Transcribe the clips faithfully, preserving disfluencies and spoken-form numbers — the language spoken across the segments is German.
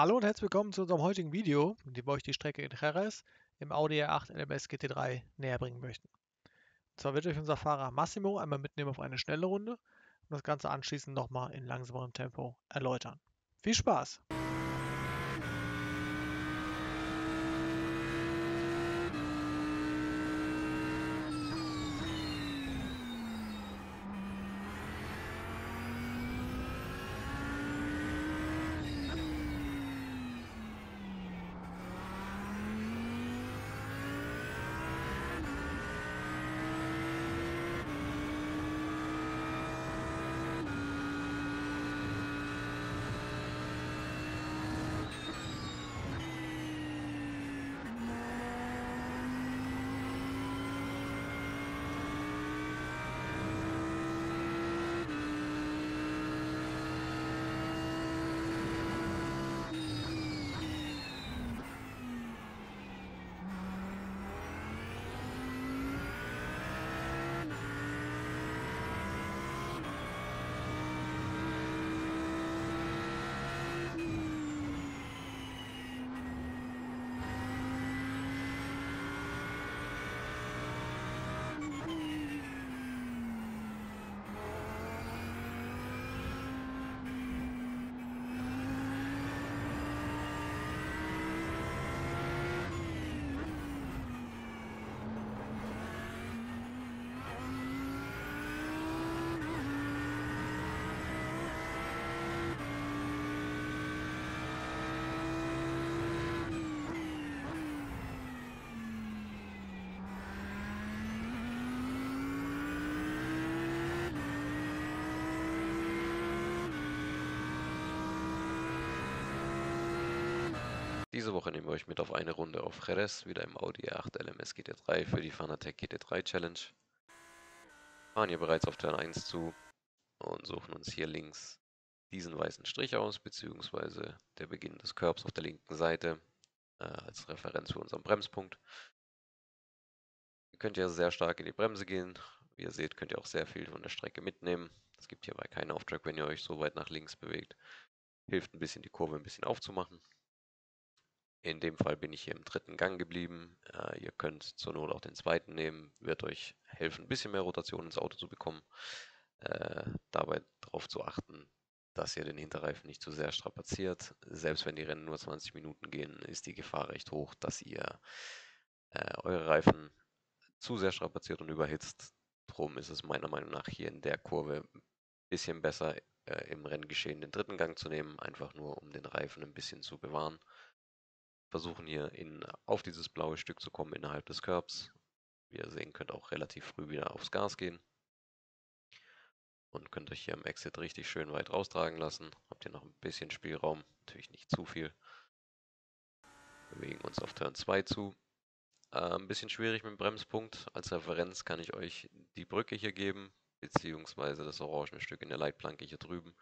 Hallo und herzlich willkommen zu unserem heutigen Video, in dem wir euch die Strecke in Jerez im Audi R acht L M S G T drei näher bringen möchten. Und zwar wird euch unser Fahrer Massimo einmal mitnehmen auf eine schnelle Runde und das Ganze anschließend nochmal in langsamerem Tempo erläutern. Viel Spaß! Diese Woche nehmen wir euch mit auf eine Runde auf Jerez, wieder im Audi R acht L M S G T drei für die Fanatec G T drei Challenge. Wir fahren hier bereits auf Turn eins zu und suchen uns hier links diesen weißen Strich aus, beziehungsweise der Beginn des Körbs auf der linken Seite äh, als Referenz für unseren Bremspunkt. Ihr könnt ja sehr stark in die Bremse gehen. Wie ihr seht, könnt ihr auch sehr viel von der Strecke mitnehmen. Es gibt hierbei keinen Off-Track, wenn ihr euch so weit nach links bewegt. Hilft ein bisschen, die Kurve ein bisschen aufzumachen. In dem Fall bin ich hier im dritten Gang geblieben. Uh, ihr könnt zur Not auch den zweiten nehmen. Wird euch helfen, ein bisschen mehr Rotation ins Auto zu bekommen. Uh, dabei darauf zu achten, dass ihr den Hinterreifen nicht zu sehr strapaziert. Selbst wenn die Rennen nur zwanzig Minuten gehen, ist die Gefahr recht hoch, dass ihr uh, eure Reifen zu sehr strapaziert und überhitzt. Drum ist es meiner Meinung nach hier in der Kurve ein bisschen besser, uh, im Renngeschehen den dritten Gang zu nehmen. Einfach nur, um den Reifen ein bisschen zu bewahren. Versuchen hier in, auf dieses blaue Stück zu kommen innerhalb des Körbs. Wie ihr sehen könnt, auch relativ früh wieder aufs Gas gehen. Und könnt euch hier am Exit richtig schön weit raustragen lassen. Habt ihr noch ein bisschen Spielraum, natürlich nicht zu viel. Bewegen uns auf Turn zwei zu. Äh, ein bisschen schwierig mit dem Bremspunkt. Als Referenz kann ich euch die Brücke hier geben, beziehungsweise das orangene Stück in der Leitplanke hier drüben.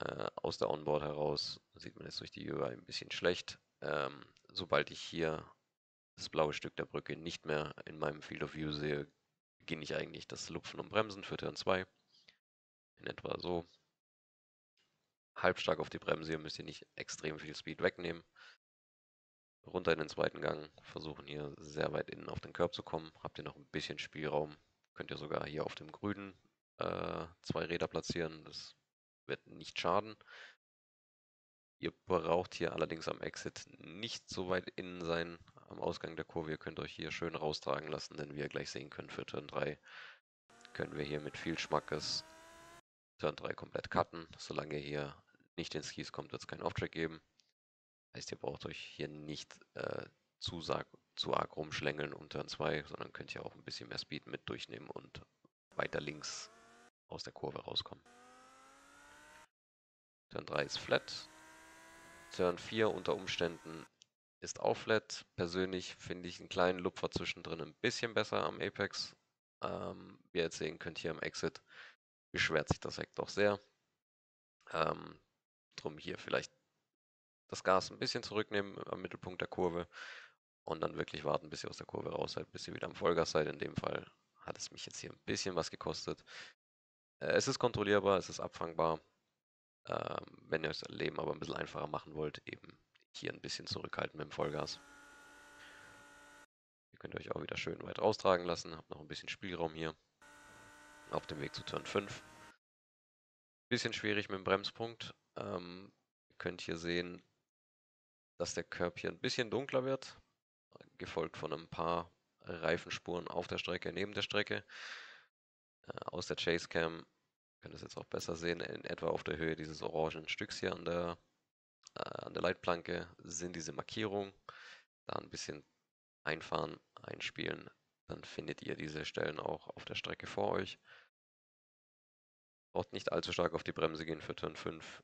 Äh, aus der Onboard heraus sieht man jetzt durch die U I ein bisschen schlecht. Ähm, sobald ich hier das blaue Stück der Brücke nicht mehr in meinem Field of View sehe, beginne ich eigentlich das Lupfen und Bremsen für Turn zwei. In etwa so. Halbstark auf die Bremse, hier müsst ihr nicht extrem viel Speed wegnehmen. Runter in den zweiten Gang, versuchen hier sehr weit innen auf den Curb zu kommen. Habt ihr noch ein bisschen Spielraum, könnt ihr sogar hier auf dem grünen äh, zwei Räder platzieren, das wird nicht schaden. Ihr braucht hier allerdings am Exit nicht so weit innen sein, am Ausgang der Kurve. Ihr könnt euch hier schön raustragen lassen, denn wie ihr gleich sehen könnt, für Turn drei können wir hier mit viel Schmackes Turn drei komplett cutten. Solange ihr hier nicht ins Kies kommt, wird es keinen Off-Track geben. Heißt, ihr braucht euch hier nicht äh, zu, zu arg rumschlängeln um Turn zwei, sondern könnt hier auch ein bisschen mehr Speed mit durchnehmen und weiter links aus der Kurve rauskommen. Turn drei ist flat. Turn vier unter Umständen ist auch flat. Persönlich finde ich einen kleinen Lupfer zwischendrin ein bisschen besser am Apex. Ähm, wie ihr jetzt sehen könnt, hier am Exit beschwert sich das Heck doch sehr. Ähm, drum hier vielleicht das Gas ein bisschen zurücknehmen am Mittelpunkt der Kurve und dann wirklich warten, bis ihr aus der Kurve raus seid, bis ihr wieder am Vollgas seid. In dem Fall hat es mich jetzt hier ein bisschen was gekostet. Äh, es ist kontrollierbar, es ist abfangbar. Ähm, wenn ihr das Leben aber ein bisschen einfacher machen wollt, eben hier ein bisschen zurückhalten mit dem Vollgas. Ihr könnt euch auch wieder schön weit raustragen lassen, habt noch ein bisschen Spielraum hier auf dem Weg zu Turn fünf. Bisschen schwierig mit dem Bremspunkt. Ähm, ihr könnt hier sehen, dass der Curb hier ein bisschen dunkler wird, gefolgt von ein paar Reifenspuren auf der Strecke, neben der Strecke. Äh, aus der Chasecam könnt ihr es jetzt auch besser sehen, in etwa auf der Höhe dieses orangen Stücks hier an der, äh, an der Leitplanke sind diese Markierungen. Da ein bisschen einfahren, einspielen, dann findet ihr diese Stellen auch auf der Strecke vor euch. Braucht nicht allzu stark auf die Bremse gehen für Turn fünf.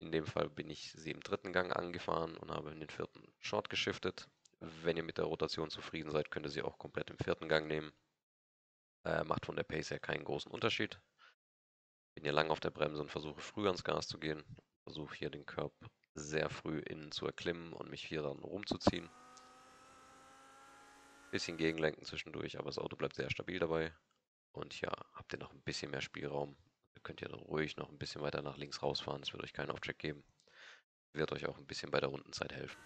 In dem Fall bin ich sie im dritten Gang angefahren und habe in den vierten Short geschiftet. Wenn ihr mit der Rotation zufrieden seid, könnt ihr sie auch komplett im vierten Gang nehmen. Äh, macht von der Pace her keinen großen Unterschied. Bin hier lang auf der Bremse und versuche früh ans Gas zu gehen. Versuche hier den Curb sehr früh innen zu erklimmen und mich hier dann rumzuziehen. Bisschen gegenlenken zwischendurch, aber das Auto bleibt sehr stabil dabei. Und ja, habt ihr noch ein bisschen mehr Spielraum. Ihr könnt ja ruhig noch ein bisschen weiter nach links rausfahren, es wird euch keinen Off-Track geben. Wird euch auch ein bisschen bei der Rundenzeit helfen.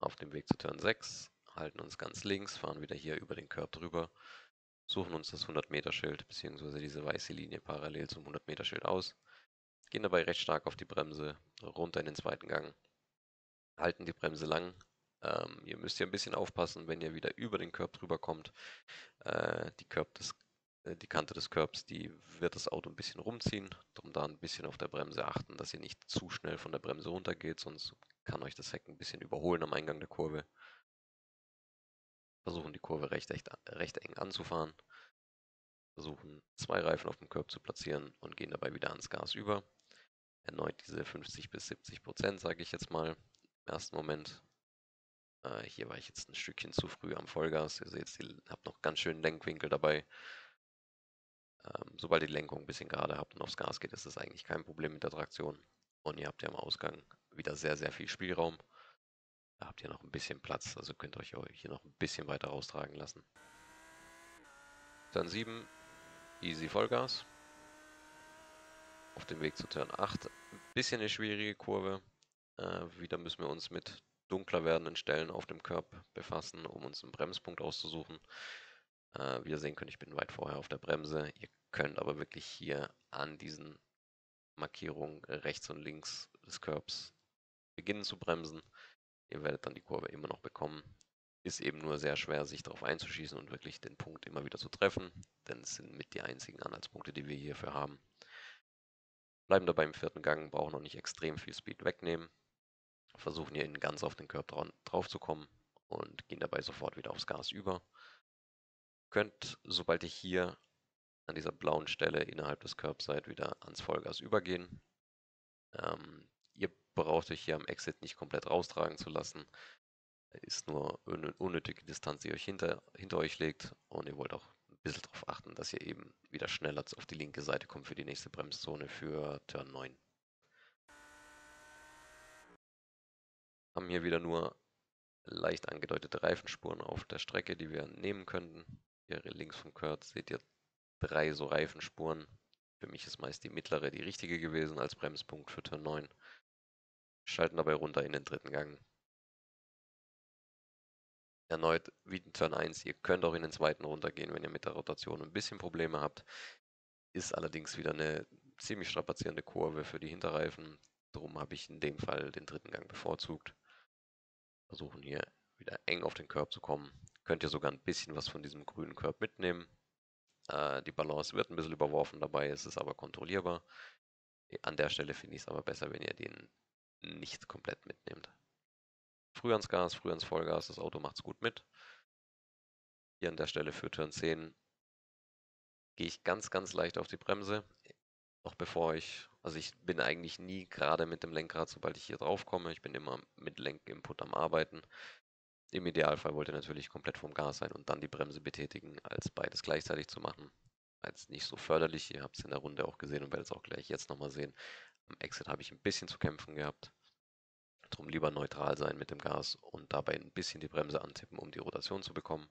Auf dem Weg zu Turn sechs, halten uns ganz links, fahren wieder hier über den Curb drüber, suchen uns das hundert Meter Schild bzw. diese weiße Linie parallel zum hundert Meter Schild aus, gehen dabei recht stark auf die Bremse, runter in den zweiten Gang, halten die Bremse lang. Ähm, ihr müsst hier ein bisschen aufpassen, wenn ihr wieder über den Curb drüber kommt, äh, die, Curb des, äh, die Kante des Curbs, die wird das Auto ein bisschen rumziehen, darum da ein bisschen auf der Bremse achten, dass ihr nicht zu schnell von der Bremse runtergeht, sonst kann euch das Heck ein bisschen überholen am Eingang der Kurve. Versuchen die Kurve recht, recht, recht eng anzufahren. Versuchen zwei Reifen auf dem Curb zu platzieren und gehen dabei wieder ans Gas über. Erneut diese fünfzig bis siebzig Prozent, sage ich jetzt mal, im ersten Moment. Äh, hier war ich jetzt ein Stückchen zu früh am Vollgas. Ihr seht, ihr habt noch ganz schön Lenkwinkel dabei. Ähm, sobald ihr die Lenkung ein bisschen gerade habt und aufs Gas geht, ist das eigentlich kein Problem mit der Traktion. Und ihr habt ja am Ausgang wieder sehr, sehr viel Spielraum. Da habt ihr noch ein bisschen Platz, also könnt ihr euch hier noch ein bisschen weiter raustragen lassen. Turn sieben, easy Vollgas. Auf dem Weg zu Turn acht, ein bisschen eine schwierige Kurve. Äh, wieder müssen wir uns mit dunkler werdenden Stellen auf dem Curb befassen, um uns einen Bremspunkt auszusuchen. Äh, wie ihr sehen könnt, ich bin weit vorher auf der Bremse. Ihr könnt aber wirklich hier an diesen Markierung rechts und links des Curbs beginnen zu bremsen. Ihr werdet dann die Kurve immer noch bekommen. Ist eben nur sehr schwer, sich darauf einzuschießen und wirklich den Punkt immer wieder zu treffen, denn es sind mit die einzigen Anhaltspunkte, die wir hierfür haben. Bleiben dabei im vierten Gang, brauchen noch nicht extrem viel Speed wegnehmen. Versuchen hier innen ganz auf den Curb dra drauf zu kommen und gehen dabei sofort wieder aufs Gas über. Könnt, sobald ihr hier an dieser blauen Stelle innerhalb des Curbs seid, wieder ans Vollgas übergehen. Ähm, ihr braucht euch hier am Exit nicht komplett raustragen zu lassen. Ist nur eine unnötige Distanz, die euch hinter, hinter euch legt. Und ihr wollt auch ein bisschen darauf achten, dass ihr eben wieder schneller auf die linke Seite kommt für die nächste Bremszone für Turn neun. Haben hier wieder nur leicht angedeutete Reifenspuren auf der Strecke, die wir nehmen könnten. Hier links vom Curb seht ihr drei so Reifenspuren. Für mich ist meist die mittlere die richtige gewesen als Bremspunkt für Turn neun. Schalten dabei runter in den dritten Gang. Erneut wie in Turn eins, ihr könnt auch in den zweiten runtergehen, wenn ihr mit der Rotation ein bisschen Probleme habt. Ist allerdings wieder eine ziemlich strapazierende Kurve für die Hinterreifen. Darum habe ich in dem Fall den dritten Gang bevorzugt. Versuchen hier wieder eng auf den Curb zu kommen. Könnt ihr sogar ein bisschen was von diesem grünen Curb mitnehmen. Die Balance wird ein bisschen überworfen dabei, es ist aber kontrollierbar. An der Stelle finde ich es aber besser, wenn ihr den nicht komplett mitnehmt. Früh ans Gas, früh ans Vollgas, das Auto macht es gut mit. Hier an der Stelle für Turn zehn gehe ich ganz, ganz leicht auf die Bremse. Noch bevor ich, also ich bin eigentlich nie gerade mit dem Lenkrad, sobald ich hier drauf komme. Ich bin immer mit Lenkinput am Arbeiten. Im Idealfall wollt ihr natürlich komplett vom Gas sein und dann die Bremse betätigen, als beides gleichzeitig zu machen. Als nicht so förderlich, ihr habt es in der Runde auch gesehen und werdet es auch gleich jetzt nochmal sehen. Am Exit habe ich ein bisschen zu kämpfen gehabt. Darum lieber neutral sein mit dem Gas und dabei ein bisschen die Bremse antippen, um die Rotation zu bekommen.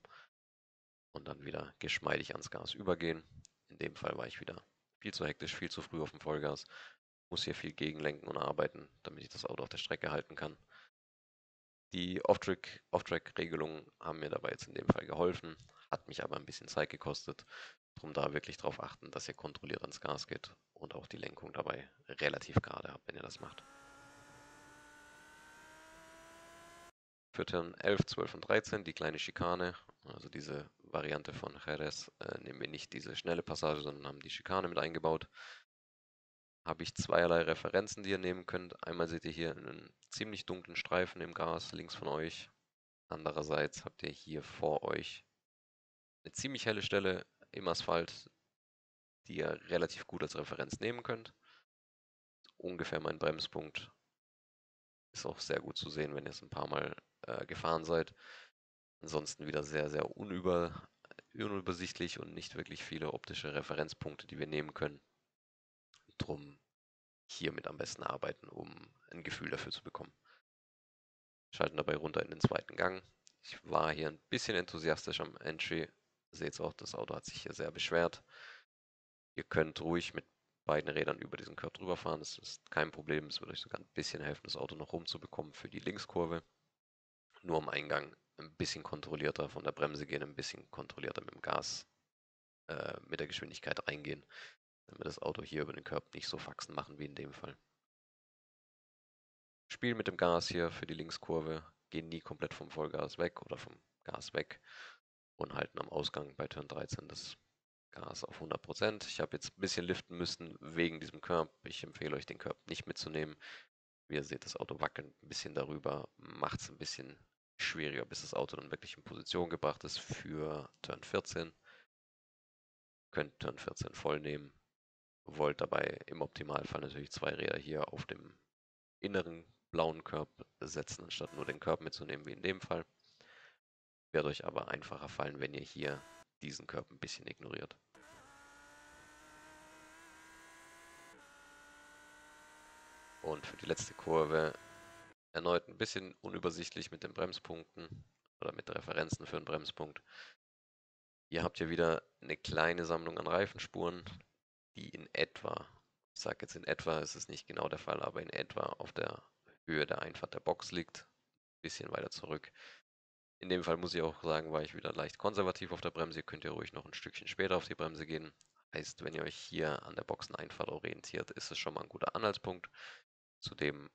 Und dann wieder geschmeidig ans Gas übergehen. In dem Fall war ich wieder Viel zu hektisch, viel zu früh auf dem Vollgas. Muss hier viel gegenlenken und arbeiten, damit ich das Auto auf der Strecke halten kann. Die Off-Track-Regelungen haben mir dabei jetzt in dem Fall geholfen, hat mich aber ein bisschen Zeit gekostet. Darum da wirklich darauf achten, dass ihr kontrolliert ans Gas geht und auch die Lenkung dabei relativ gerade habt, wenn ihr das macht. Für Turn elf, zwölf und dreizehn die kleine Schikane, also diese Variante von Jerez, äh, nehmen wir nicht diese schnelle Passage, sondern haben die Schikane mit eingebaut. Habe ich zweierlei Referenzen, die ihr nehmen könnt. Einmal seht ihr hier einen ziemlich dunklen Streifen im Gas links von euch. Andererseits habt ihr hier vor euch eine ziemlich helle Stelle im Asphalt, die ihr relativ gut als Referenz nehmen könnt. Ungefähr mein Bremspunkt. Ist auch sehr gut zu sehen, wenn ihr es ein paar Mal äh, gefahren seid. Ansonsten wieder sehr, sehr unüber, unübersichtlich und nicht wirklich viele optische Referenzpunkte, die wir nehmen können. Drum hiermit am besten arbeiten, um ein Gefühl dafür zu bekommen. Schalten dabei runter in den zweiten Gang. Ich war hier ein bisschen enthusiastisch am Entry. Seht es auch, das Auto hat sich hier sehr beschwert. Ihr könnt ruhig mit beiden Rädern über diesen Curb drüber fahren. Das ist kein Problem. Es würde euch sogar ein bisschen helfen, das Auto noch rumzubekommen für die Linkskurve. Nur am Eingang ein bisschen kontrollierter von der Bremse gehen, ein bisschen kontrollierter mit dem Gas, äh, mit der Geschwindigkeit reingehen, damit wir das Auto hier über den Curb nicht so faxen machen wie in dem Fall. Spiel mit dem Gas hier für die Linkskurve. Gehen nie komplett vom Vollgas weg oder vom Gas weg und halten am Ausgang bei Turn dreizehn das Gas auf hundert Prozent. Ich habe jetzt ein bisschen liften müssen wegen diesem Curb. Ich empfehle euch, den Curb nicht mitzunehmen. Wie ihr seht, das Auto wackelt ein bisschen darüber, macht es ein bisschen schwieriger, bis das Auto dann wirklich in Position gebracht ist für Turn vierzehn. Ihr könnt Turn vierzehn voll nehmen. Wollt dabei im Optimalfall natürlich zwei Räder hier auf dem inneren blauen Curb setzen, anstatt nur den Curb mitzunehmen, wie in dem Fall. Wird euch aber einfacher fallen, wenn ihr hier diesen Curb ein bisschen ignoriert. Und für die letzte Kurve erneut ein bisschen unübersichtlich mit den Bremspunkten oder mit Referenzen für einen Bremspunkt. Hier habt ihr wieder eine kleine Sammlung an Reifenspuren, die in etwa, ich sage jetzt in etwa, es ist nicht genau der Fall, aber in etwa auf der Höhe der Einfahrt der Box liegt, ein bisschen weiter zurück. In dem Fall muss ich auch sagen, war ich wieder leicht konservativ auf der Bremse. Ihr könnt ja ruhig noch ein Stückchen später auf die Bremse gehen. Heißt, wenn ihr euch hier an der Boxeneinfahrt orientiert, ist es schon mal ein guter Anhaltspunkt. Zudem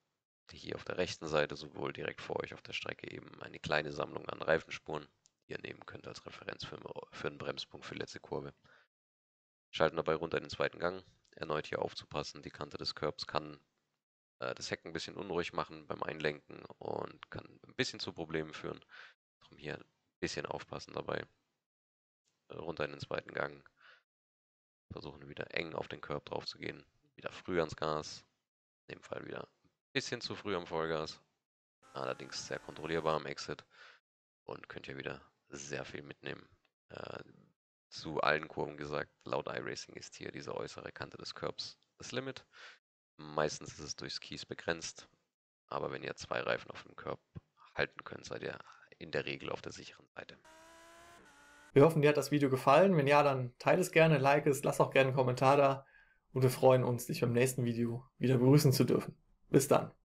hier auf der rechten Seite, sowohl direkt vor euch auf der Strecke, eben eine kleine Sammlung an Reifenspuren, die ihr nehmen könnt als Referenz für, für einen Bremspunkt für die letzte Kurve. Schalten dabei runter in den zweiten Gang. Erneut hier aufzupassen, die Kante des Curbs kann äh, das Heck ein bisschen unruhig machen beim Einlenken und kann ein bisschen zu Problemen führen. Darum hier ein bisschen aufpassen dabei. Runter in den zweiten Gang. Versuchen wieder eng auf den Curb drauf zu gehen. Wieder früh ans Gas. In dem Fall wieder ein bisschen zu früh am Vollgas. Allerdings sehr kontrollierbar am Exit. Und könnt ihr wieder sehr viel mitnehmen. Äh, zu allen Kurven gesagt, laut iRacing ist hier diese äußere Kante des Curbs das Limit. Meistens ist es durch Skis begrenzt. Aber wenn ihr zwei Reifen auf dem Curb halten könnt, seid ihr in der Regel auf der sicheren Seite. Wir hoffen, dir hat das Video gefallen. Wenn ja, dann teile es gerne, like es, lass auch gerne einen Kommentar da und wir freuen uns, dich beim nächsten Video wieder begrüßen zu dürfen. Bis dann.